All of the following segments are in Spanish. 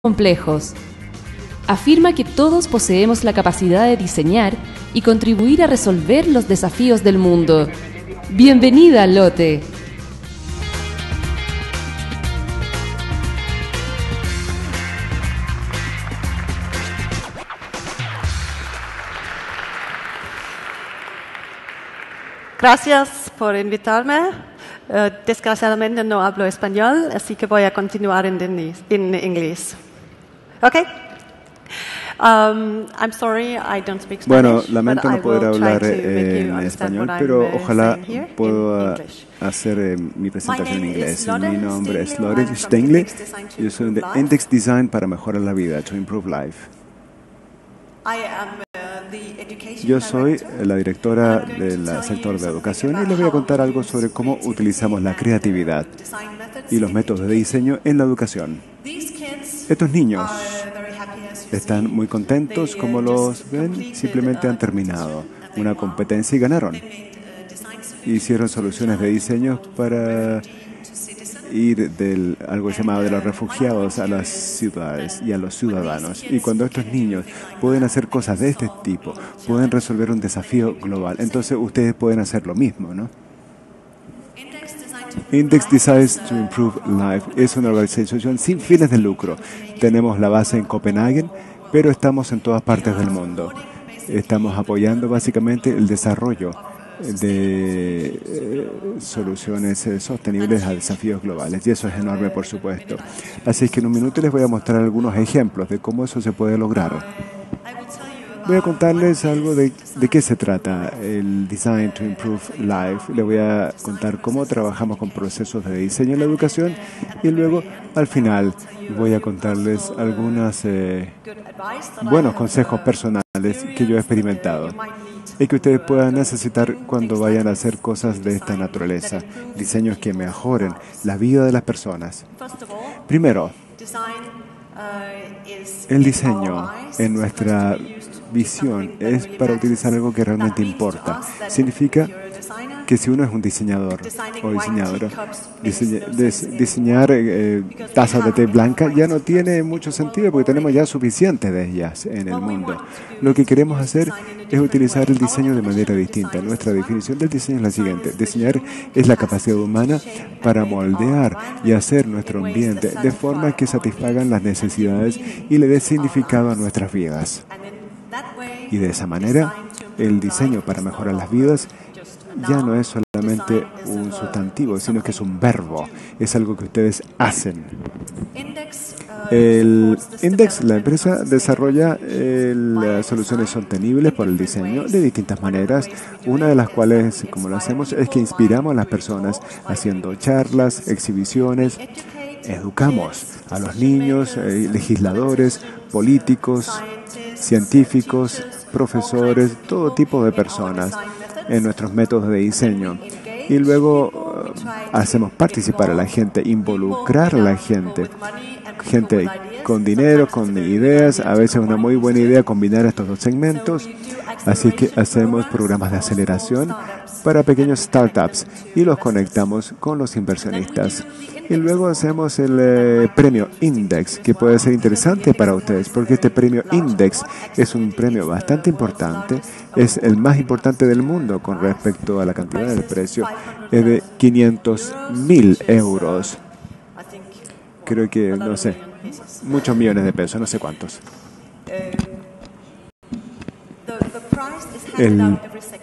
complejos. Afirma que todos poseemos la capacidad de diseñar y contribuir a resolver los desafíos del mundo. ¡Bienvenida, Lotte! Gracias por invitarme. Desgraciadamente no hablo español, así que voy a continuar en inglés. Okay. I'm sorry, I don't speak Spanish, bueno, lamento no poder hablar en español, pero ojalá puedo hacer mi presentación en inglés. Mi nombre es Lotte Stenlev, yo soy de Index Design para mejorar la vida, to improve life. Yo soy la directora del sector de educación y les voy a contar algo sobre cómo utilizamos la creatividad y los métodos de diseño en la educación. Estos niños están muy contentos, como los ven, simplemente han terminado una competencia y ganaron. Hicieron soluciones de diseño para ir del algo llamado de los refugiados a las ciudades y a los ciudadanos. Y cuando estos niños pueden hacer cosas de este tipo, pueden resolver un desafío global, entonces ustedes pueden hacer lo mismo, ¿no? Index Design to Improve Life es una organización sin fines de lucro. Tenemos la base en Copenhague, pero estamos en todas partes del mundo. Estamos apoyando básicamente el desarrollo de soluciones sostenibles a desafíos globales, y eso es enorme, por supuesto. Así es que en un minuto les voy a mostrar algunos ejemplos de cómo eso se puede lograr. Voy a contarles algo de qué se trata el Design to Improve Life. Les voy a contar cómo trabajamos con procesos de diseño en la educación, y luego, al final, voy a contarles algunos buenos consejos personales que yo he experimentado y que ustedes puedan necesitar cuando vayan a hacer cosas de esta naturaleza, diseños que mejoren la vida de las personas. Primero, el diseño en nuestra visión es para utilizar algo que realmente importa. Significa que si uno es un diseñador o diseñadora, diseñar tazas de té blanca ya no tiene mucho sentido porque tenemos ya suficiente de ellas en el mundo. Lo que queremos hacer es utilizar el diseño de manera distinta. Nuestra definición del diseño es la siguiente. Diseñar es la capacidad humana para moldear y hacer nuestro ambiente de forma que satisfagan las necesidades y le dé significado a nuestras vidas. Y de esa manera, el diseño para mejorar las vidas ya no es solamente un sustantivo, sino que es un verbo. Es algo que ustedes hacen. El Index, la empresa, desarrolla las soluciones sostenibles por el diseño de distintas maneras. Una de las cuales, como lo hacemos, es que inspiramos a las personas haciendo charlas, exhibiciones. Educamos a los niños, legisladores, políticos, científicos, profesores, todo tipo de personas en nuestros métodos de diseño. Y luego hacemos participar a la gente, involucrar a la gente. Gente con dinero, con ideas, a veces una muy buena idea combinar estos dos segmentos. Así que hacemos programas de aceleración para pequeños startups y los conectamos con los inversionistas. Y luego hacemos el premio Index, que puede ser interesante para ustedes, porque este premio Index es un premio bastante importante. Es el más importante del mundo con respecto a la cantidad del precio. Es de 500.000 euros. Creo que, no sé, muchos millones de pesos, no sé cuántos. El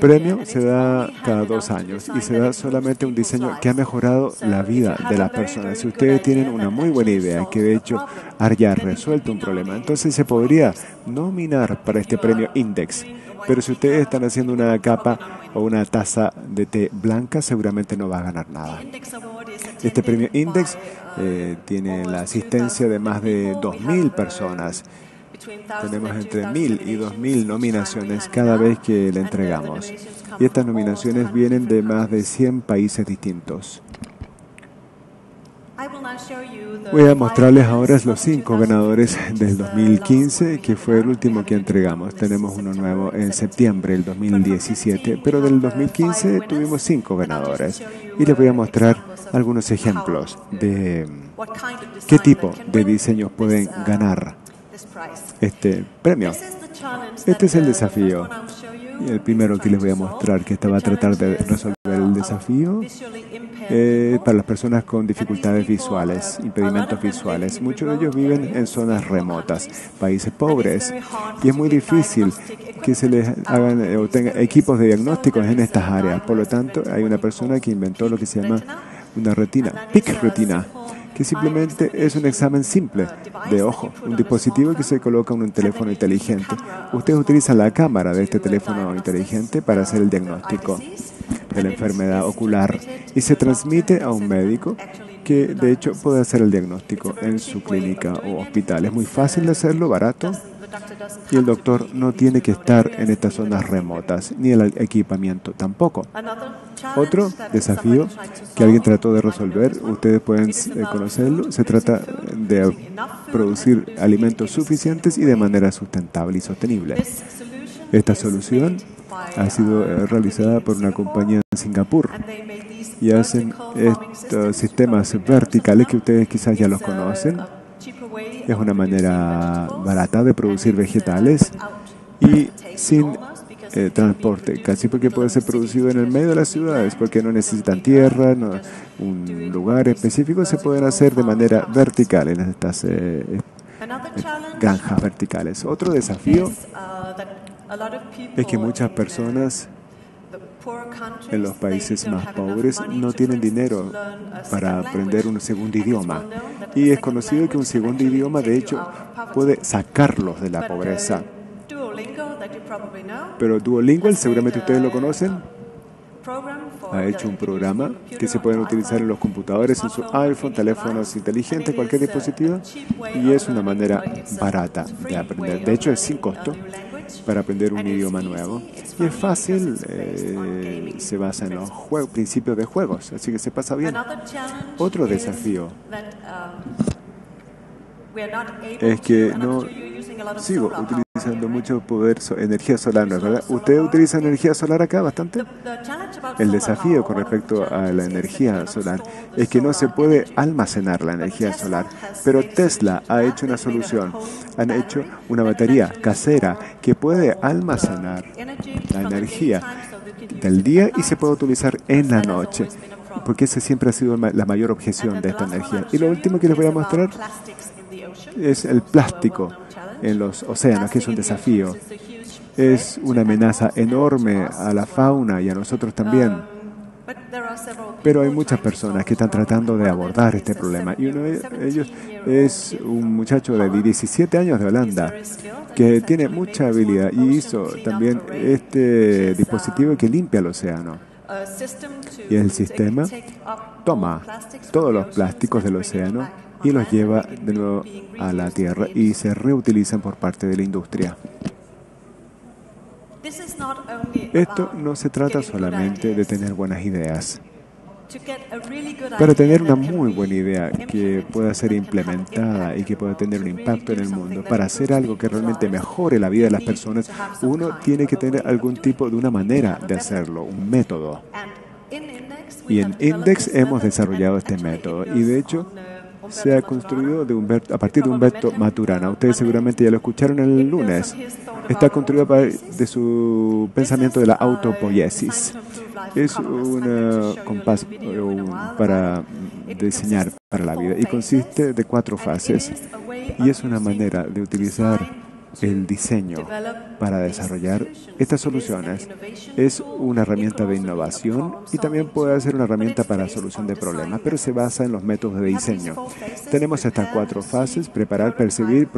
premio se da cada 2 años y se da solamente un diseño que ha mejorado la vida de las personas. Si ustedes tienen una muy buena idea, que de hecho haya resuelto un problema, entonces se podría nominar para este premio Index. Pero si ustedes están haciendo una capa o una taza de té blanca, seguramente no va a ganar nada. Este premio Index tiene la asistencia de más de 2.000 personas. Tenemos entre 1.000 y 2.000 nominaciones cada vez que le entregamos. Y estas nominaciones vienen de más de 100 países distintos. Voy a mostrarles ahora los 5 ganadores del 2015, que fue el último que entregamos. Tenemos uno nuevo en septiembre del 2017, pero del 2015 tuvimos 5 ganadores. Y les voy a mostrar algunos ejemplos de ¿Qué tipo de diseños pueden ganar este premio? Este es el desafío. Y el primero que les voy a mostrar, que esta va a tratar de resolver el desafío para las personas con dificultades visuales, impedimentos visuales. Muchos de ellos viven en zonas remotas, países pobres, y es muy difícil que se les hagan o tengan equipos de diagnósticos en estas áreas. Por lo tanto, hay una persona que inventó lo que se llama una retina, PIC retina, que simplemente es un examen simple de ojo, un dispositivo que se coloca en un teléfono inteligente. Ustedes utilizan la cámara de este teléfono inteligente para hacer el diagnóstico de la enfermedad ocular y se transmite a un médico que, de hecho, puede hacer el diagnóstico en su clínica o hospital. Es muy fácil de hacerlo, barato, y el doctor no tiene que estar en estas zonas remotas, ni el equipamiento tampoco. Otro desafío que alguien trató de resolver, ustedes pueden conocerlo, se trata de producir alimentos suficientes y de manera sustentable y sostenible. Esta solución ha sido realizada por una compañía en Singapur y hacen estos sistemas verticales que ustedes quizás ya los conocen. Es una manera barata de producir vegetales y sin transporte, casi porque puede ser producido en el medio de las ciudades, porque no necesitan tierra, no, un lugar específico, se pueden hacer de manera vertical en estas granjas verticales. Otro desafío es que muchas personas en los países más pobres no tienen dinero para aprender un segundo idioma. Y es conocido que un segundo idioma, de hecho, puede sacarlos de la pobreza. Pero Duolingo, seguramente ustedes lo conocen, ha hecho un programa que se pueden utilizar en los computadores, en su iPhone, teléfonos inteligentes, cualquier dispositivo, y es una manera barata de aprender. De hecho, es sin costo para aprender un idioma nuevo. Y es fácil, se basa en los principios de juegos, así que se pasa bien. Otro desafío es que no sigo utilizando mucho poder, energía solar, ¿no es verdad? ¿Ustedes utilizan energía solar acá bastante? El desafío con respecto a la energía solar es que no se puede almacenar la energía solar, pero Tesla ha hecho una solución. Han hecho una batería casera que puede almacenar la energía del día y se puede utilizar en la noche, porque esa siempre ha sido la mayor objeción de esta energía. Y lo último que les voy a mostrar es el plástico en los océanos, que es un desafío. Es una amenaza enorme a la fauna y a nosotros también. Pero hay muchas personas que están tratando de abordar este problema. Y uno de ellos es un muchacho de 17 años de Holanda que tiene mucha habilidad y hizo también este dispositivo que limpia el océano. Y el sistema toma todos los plásticos del océano y los lleva de nuevo a la Tierra y se reutilizan por parte de la industria. Esto no se trata solamente de tener buenas ideas. Para tener una muy buena idea que pueda ser implementada y que pueda tener un impacto en el mundo, para hacer algo que realmente mejore la vida de las personas, uno tiene que tener algún tipo de una manera de hacerlo, un método. Y en Index hemos desarrollado este método y, de hecho, se ha construido a partir de Humberto Maturana. Ustedes seguramente ya lo escucharon el lunes. Está construido a partir de su pensamiento de la autopoiesis. Es un compás para diseñar para la vida y consiste de 4 fases. Y es una manera de utilizar el diseño para desarrollar estas soluciones. Es una herramienta de innovación y también puede ser una herramienta para solución de problemas, pero se basa en los métodos de diseño. Tenemos estas 4 fases: preparar, percibir,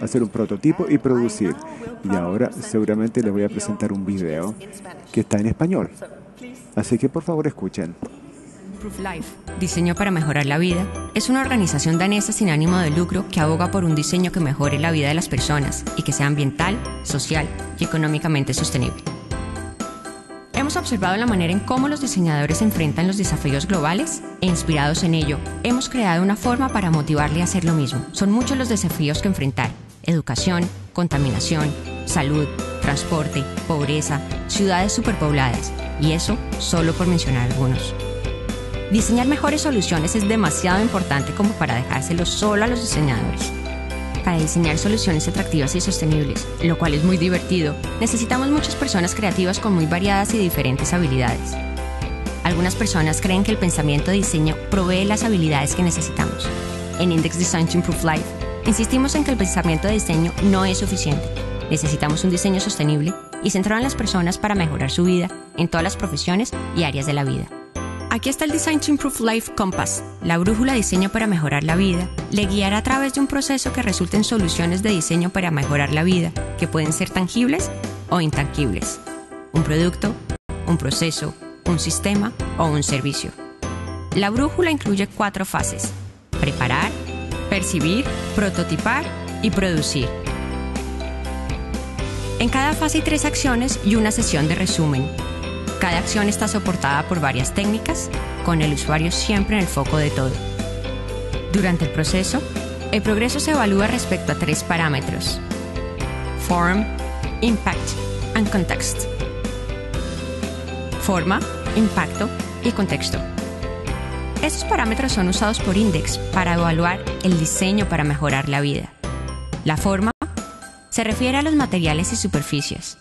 hacer un prototipo y producir. Y ahora seguramente les voy a presentar un video que está en español. Así que por favor escuchen. Life, diseño para mejorar la vida, es una organización danesa sin ánimo de lucro que aboga por un diseño que mejore la vida de las personas y que sea ambiental, social y económicamente sostenible. Hemos observado la manera en cómo los diseñadores enfrentan los desafíos globales e, inspirados en ello, hemos creado una forma para motivarle a hacer lo mismo. Son muchos los desafíos que enfrentar: educación, contaminación, salud, transporte, pobreza, ciudades superpobladas, y eso solo por mencionar algunos. Diseñar mejores soluciones es demasiado importante como para dejárselo solo a los diseñadores. Para diseñar soluciones atractivas y sostenibles, lo cual es muy divertido, necesitamos muchas personas creativas con muy variadas y diferentes habilidades. Algunas personas creen que el pensamiento de diseño provee las habilidades que necesitamos. En Index Design to Improve Life, insistimos en que el pensamiento de diseño no es suficiente. Necesitamos un diseño sostenible y centrado en las personas para mejorar su vida en todas las profesiones y áreas de la vida. Aquí está el Design to Improve Life Compass, la brújula de diseño para mejorar la vida. Le guiará a través de un proceso que resulte en soluciones de diseño para mejorar la vida, que pueden ser tangibles o intangibles. Un producto, un proceso, un sistema o un servicio. La brújula incluye 4 fases: preparar, percibir, prototipar y producir. En cada fase hay 3 acciones y una sesión de resumen. Cada acción está soportada por varias técnicas, con el usuario siempre en el foco de todo. Durante el proceso, el progreso se evalúa respecto a 3 parámetros: Form, Impact and Context. Forma, impacto y contexto. Estos parámetros son usados por Index para evaluar el diseño para mejorar la vida. La forma se refiere a los materiales y superficies.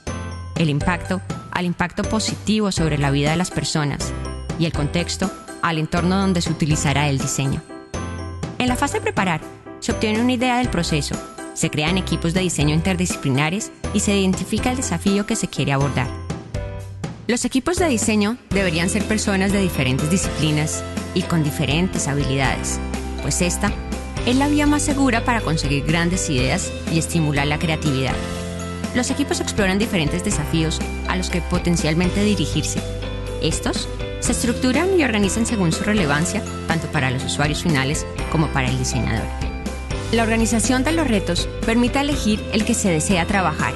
El impacto al impacto positivo sobre la vida de las personas, y el contexto al entorno donde se utilizará el diseño. En la fase de preparar, se obtiene una idea del proceso, se crean equipos de diseño interdisciplinares y se identifica el desafío que se quiere abordar. Los equipos de diseño deberían ser personas de diferentes disciplinas y con diferentes habilidades, pues esta es la vía más segura para conseguir grandes ideas y estimular la creatividad. Los equipos exploran diferentes desafíos a los que potencialmente dirigirse. Estos se estructuran y organizan según su relevancia, tanto para los usuarios finales como para el diseñador. La organización de los retos permite elegir el que se desea trabajar.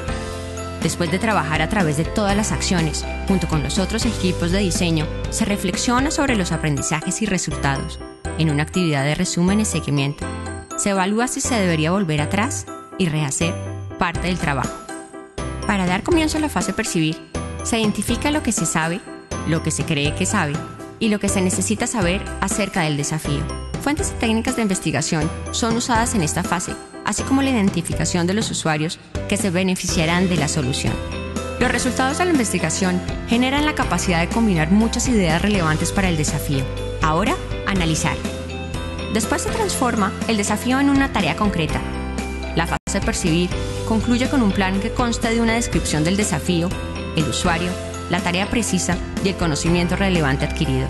Después de trabajar a través de todas las acciones, junto con los otros equipos de diseño, se reflexiona sobre los aprendizajes y resultados. En una actividad de resumen y seguimiento, se evalúa si se debería volver atrás y rehacer parte del trabajo. Para dar comienzo a la fase percibir, se identifica lo que se sabe, lo que se cree que sabe y lo que se necesita saber acerca del desafío. Fuentes y técnicas de investigación son usadas en esta fase, así como la identificación de los usuarios que se beneficiarán de la solución. Los resultados de la investigación generan la capacidad de combinar muchas ideas relevantes para el desafío. Ahora, analizar. Después se transforma el desafío en una tarea concreta. La fase percibir concluye con un plan que consta de una descripción del desafío, el usuario, la tarea precisa y el conocimiento relevante adquirido.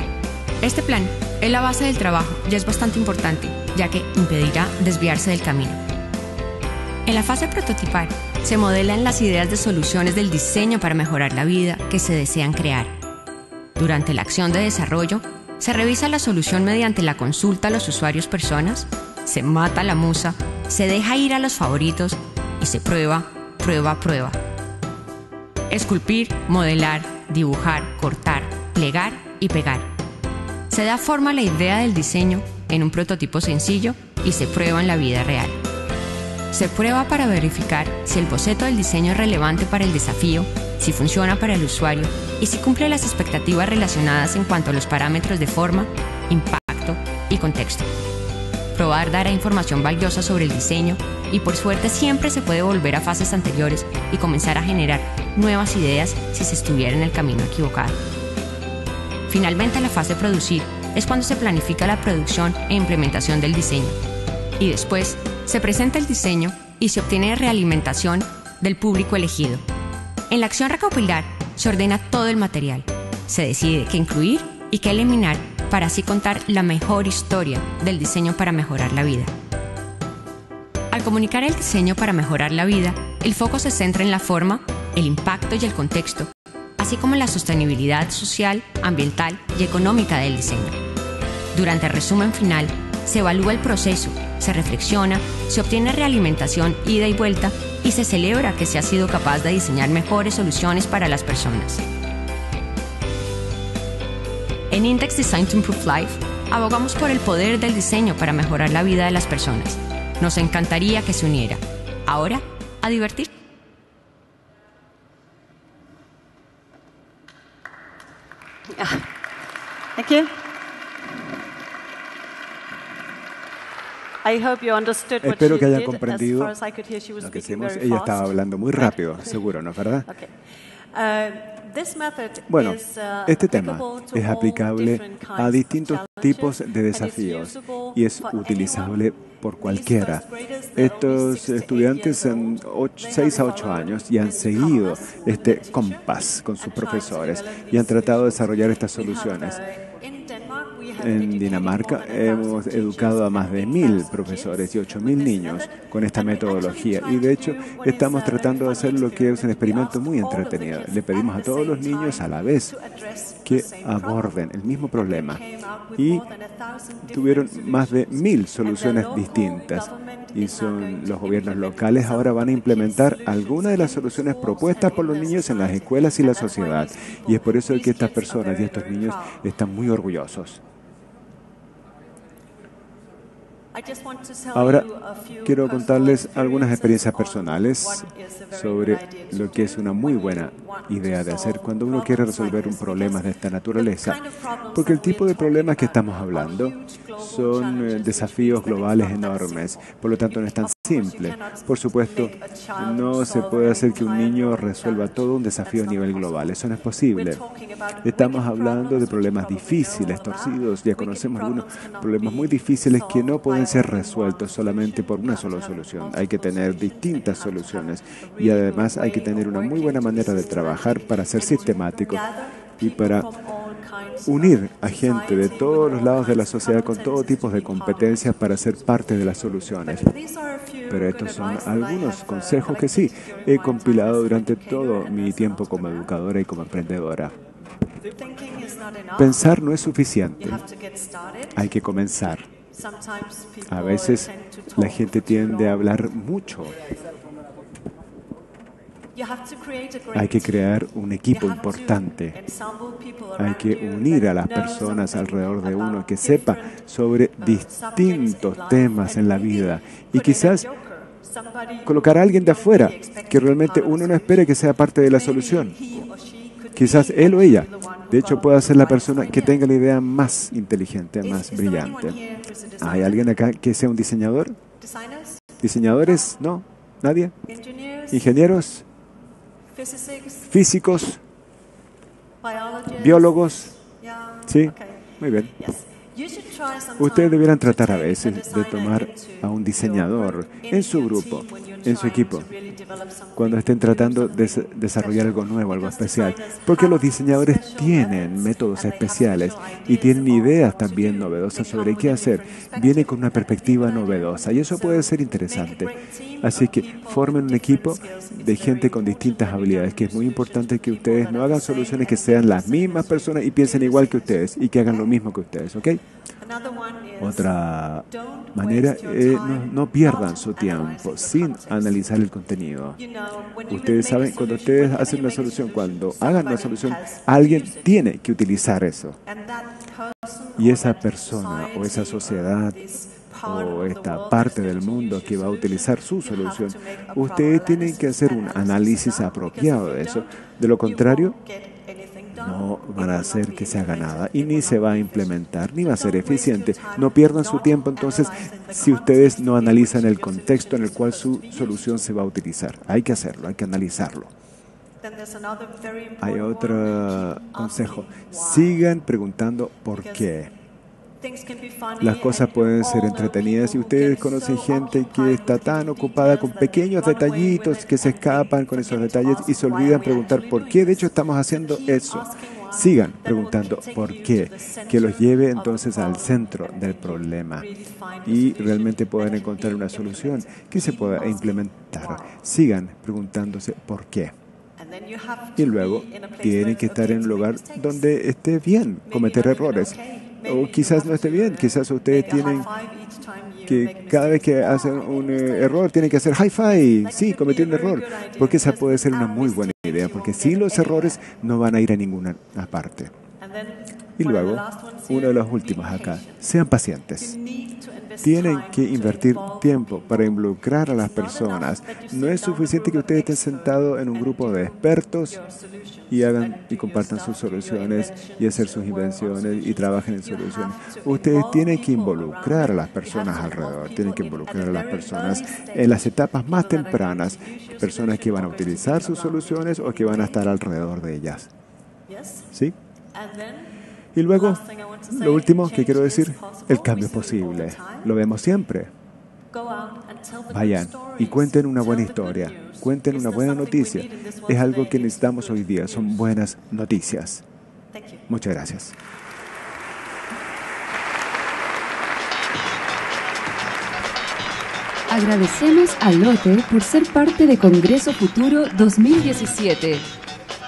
Este plan es la base del trabajo y es bastante importante, ya que impedirá desviarse del camino. En la fase prototipar, se modelan las ideas de soluciones del diseño para mejorar la vida que se desean crear. Durante la acción de desarrollo, se revisa la solución mediante la consulta a los usuarios personas, se mata la musa, se deja ir a los favoritos y se prueba. Esculpir, modelar, dibujar, cortar, plegar y pegar. Se da forma a la idea del diseño en un prototipo sencillo y se prueba en la vida real. Se prueba para verificar si el boceto del diseño es relevante para el desafío, si funciona para el usuario y si cumple las expectativas relacionadas en cuanto a los parámetros de forma, impacto y contexto. Probar dará información valiosa sobre el diseño y por suerte siempre se puede volver a fases anteriores y comenzar a generar nuevas ideas si se estuviera en el camino equivocado. Finalmente, la fase producir es cuando se planifica la producción e implementación del diseño y después se presenta el diseño y se obtiene realimentación del público elegido. En la acción recopilar se ordena todo el material, se decide qué incluir y qué eliminar para así contar la mejor historia del diseño para mejorar la vida. Al comunicar el diseño para mejorar la vida, el foco se centra en la forma, el impacto y el contexto, así como en la sostenibilidad social, ambiental y económica del diseño. Durante el resumen final, se evalúa el proceso, se reflexiona, se obtiene realimentación ida y vuelta y se celebra que se ha sido capaz de diseñar mejores soluciones para las personas. En Index Design to Improve Life, abogamos por el poder del diseño para mejorar la vida de las personas. Nos encantaría que se uniera. Ahora, a divertir. Thank you. Espero que hayan comprendido lo que hicimos. Ella estaba hablando muy rápido, seguro, ¿no es verdad? Bueno, este tema es aplicable a distintos tipos de desafíos y es utilizable por cualquiera. Estos estudiantes en 6 a 8 años y han seguido este compás con sus profesores y han tratado de desarrollar estas soluciones. En Dinamarca hemos educado a más de 1.000 profesores y 8.000 niños con esta metodología. Y de hecho, estamos tratando de hacer lo que es un experimento muy entretenido. Le pedimos a todos los niños a la vez que aborden el mismo problema. Y tuvieron más de 1.000 soluciones distintas. Y son los gobiernos locales ahora van a implementar algunas de las soluciones propuestas por los niños en las escuelas y la sociedad. Y es por eso que estas personas y estos niños están muy orgullosos. Ahora quiero contarles algunas experiencias personales sobre lo que es una muy buena idea de hacer cuando uno quiere resolver un problema de esta naturaleza, porque el tipo de problemas que estamos hablando son desafíos globales enormes, por lo tanto no es tan simple. Por supuesto, no se puede hacer que un niño resuelva todo un desafío a nivel global, eso no es posible. Estamos hablando de problemas difíciles, torcidos, ya conocemos algunos problemas muy difíciles que no podemos ser resueltos solamente por una sola solución. Hay que tener distintas soluciones y además hay que tener una muy buena manera de trabajar para ser sistemático y para unir a gente de todos los lados de la sociedad con todo tipo de competencias para ser parte de las soluciones. Pero estos son algunos consejos que sí he compilado durante todo mi tiempo como educadora y como emprendedora. Pensar no es suficiente. Hay que comenzar. A veces la gente tiende a hablar mucho. Hay que crear un equipo importante. Hay que unir a las personas alrededor de uno que sepa sobre distintos temas en la vida y quizás colocar a alguien de afuera que realmente uno no espere que sea parte de la solución. Quizás él o ella, de hecho, pueda ser la persona que tenga la idea más inteligente, más brillante. ¿Hay alguien acá que sea un diseñador? ¿Diseñadores? ¿No? ¿Nadie? ¿Ingenieros? ¿Físicos? ¿Biólogos? ¿Sí? Muy bien. Ustedes debieran tratar a veces de tomar a un diseñador en su grupo, en su equipo, cuando estén tratando de desarrollar algo nuevo, algo especial, porque los diseñadores tienen métodos especiales y tienen ideas también novedosas sobre qué hacer. Vienen con una perspectiva novedosa y eso puede ser interesante. Así que formen un equipo de gente con distintas habilidades, que es muy importante que ustedes no hagan soluciones que sean las mismas personas y piensen igual que ustedes y que hagan lo mismo que ustedes, ¿ok? Otra manera es no pierdan su tiempo sin analizar el contenido. Ustedes saben, cuando ustedes hacen una solución, cuando hagan una solución, alguien tiene que utilizar eso. Y esa persona o esa sociedad o esta parte del mundo que va a utilizar su solución, ustedes tienen que hacer un análisis apropiado de eso. De lo contrario, no van a hacer que se haga nada y ni se va a implementar, ni va a ser eficiente. No pierdan su tiempo, entonces, si ustedes no analizan el contexto en el cual su solución se va a utilizar. Hay que hacerlo, hay que analizarlo. Hay otro consejo. Sigan preguntando por qué. Las cosas pueden ser entretenidas y ustedes conocen gente que está tan ocupada con pequeños detallitos que se escapan con esos detalles y se olvidan preguntar por qué. De hecho, estamos haciendo eso. Sigan preguntando por qué, que los lleve entonces al centro del problema y realmente puedan encontrar una solución que se pueda implementar. Sigan preguntándose por qué. Y luego tienen que estar en un lugar donde esté bien cometer errores. O quizás no esté bien, quizás ustedes tienen que cada vez que hacen un error tienen que hacer high five, sí, cometí un error, porque esa puede ser una muy buena idea, porque sin los errores no van a ir a ninguna parte. Y luego, uno de los últimos acá, sean pacientes. Tienen que invertir tiempo para involucrar a las personas. No es suficiente que ustedes estén sentados en un grupo de expertos y hagan y compartan sus soluciones y hacer sus invenciones y trabajen en soluciones. Ustedes tienen que involucrar a las personas alrededor, tienen que involucrar a las personas en las etapas más tempranas, personas que van a utilizar sus soluciones o que van a estar alrededor de ellas. ¿Sí? Y luego, lo último que quiero decir, el cambio es posible. Lo vemos siempre. Vayan y cuenten una buena historia, cuenten una buena noticia. Es algo que necesitamos hoy día, son buenas noticias. Muchas gracias. Agradecemos a Lotte por ser parte de Congreso Futuro 2017.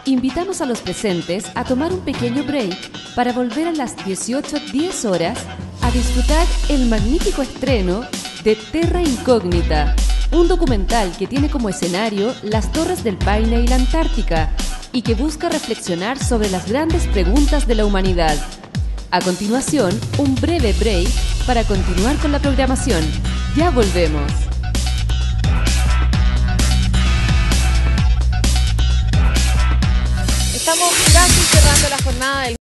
Invitamos a los presentes a tomar un pequeño break para volver a las 18:10 horas a disfrutar el magnífico estreno de Tierra Incógnita, un documental que tiene como escenario las Torres del Paine y la Antártica y que busca reflexionar sobre las grandes preguntas de la humanidad. A continuación, un breve break para continuar con la programación. Ya volvemos. Estamos casi cerrando la jornada del